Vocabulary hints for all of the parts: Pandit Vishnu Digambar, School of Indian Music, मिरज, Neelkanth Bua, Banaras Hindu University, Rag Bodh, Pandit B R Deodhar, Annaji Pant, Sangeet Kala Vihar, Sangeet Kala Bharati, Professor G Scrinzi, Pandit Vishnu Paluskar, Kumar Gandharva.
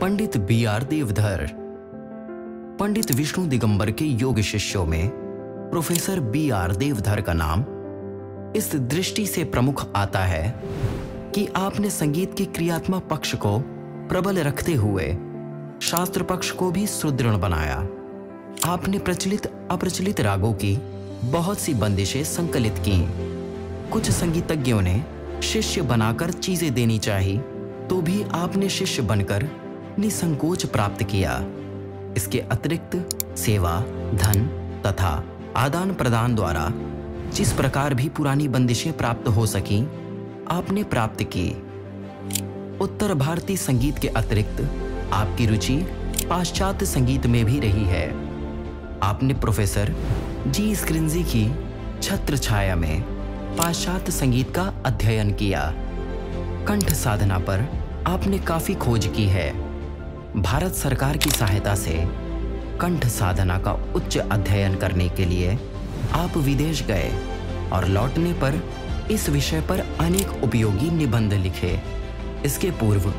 पंडित B R Deodhar. Pandit Vishnu Digambar के योग शिष्यों में प्रोफेसर बी आर देवधर का नाम इस दृष्टि से प्रमुख आता है कि आपने संगीत के क्रियात्मक पक्ष को प्रबल रखते हुए शास्त्र पक्ष को भी सुदृढ़ बनाया। आपने प्रचलित अप्रचलित रागों की बहुत सी बंदिशें संकलित की। कुछ संगीतज्ञों ने शिष्य बनाकर चीजें देनी चाहिए तो भी आपने शिष्य बनकर निसंकोच प्राप्त किया। इसके अतिरिक्त सेवा, धन तथा आदान प्रदान द्वारा जिस प्रकार भी पुरानी बंदिशें प्राप्त हो सकी आपने प्राप्त की। उत्तर भारतीय संगीत के अतिरिक्त आपकी रुचि पाश्चात्य संगीत में भी रही है। आपने प्रोफेसर जी स्क्रिंजी की छत्र छाया में पाश्चात्य संगीत का अध्ययन किया। कंठ साधना पर आपने काफी खोज की है। भारत सरकार की सहायता से कंठ साधना का उच्च अध्ययन करने के लिए आप विदेश गए और लौटने पर इस विषय पर अनेक उपयोगी निबंध लिखे। इसके पूर्व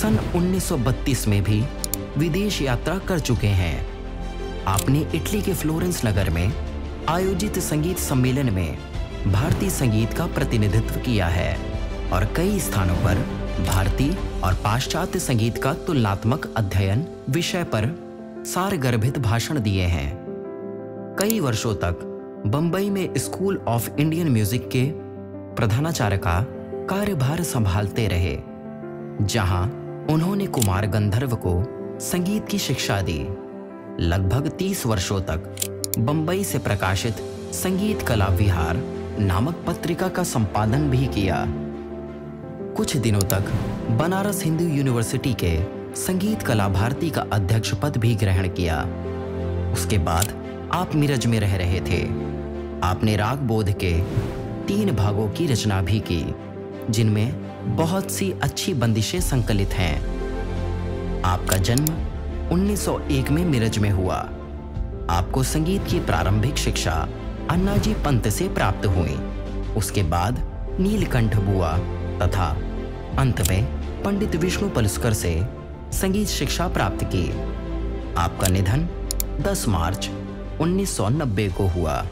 सन 1932 में भी विदेश यात्रा कर चुके हैं। आपने इटली के फ्लोरेंस नगर में आयोजित संगीत सम्मेलन में भारतीय संगीत का प्रतिनिधित्व किया है और कई स्थानों पर भारतीय और पाश्चात्य संगीत का तुलनात्मक अध्ययन विषय पर सारगर्भित भाषण दिए हैं। कई वर्षों तक बंबई में स्कूल ऑफ इंडियन म्यूजिक के प्रधानाचार्य का कार्यभार संभालते रहे, जहां उन्होंने कुमार गंधर्व को संगीत की शिक्षा दी। लगभग 30 वर्षों तक बंबई से प्रकाशित संगीत कला विहार नामक पत्रिका का संपादन भी किया। कुछ दिनों तक बनारस हिंदू यूनिवर्सिटी के संगीत कला भारती का अध्यक्ष पद भी ग्रहण किया। उसके बाद आप मिरज में रह रहे थे। आपने राग बोध के 3 भागों की रचना भी की, जिनमें बहुत सी अच्छी बंदिशें संकलित हैं। आपका जन्म 1901 में मिरज में हुआ। आपको संगीत की प्रारंभिक शिक्षा अन्नाजी पंत से प्राप्त हुई। उसके बाद नीलकंठ बुआ तथा अंत में पंडित विष्णु पलुस्कर से संगीत शिक्षा प्राप्त की। आपका निधन 10 मार्च 1990 को हुआ।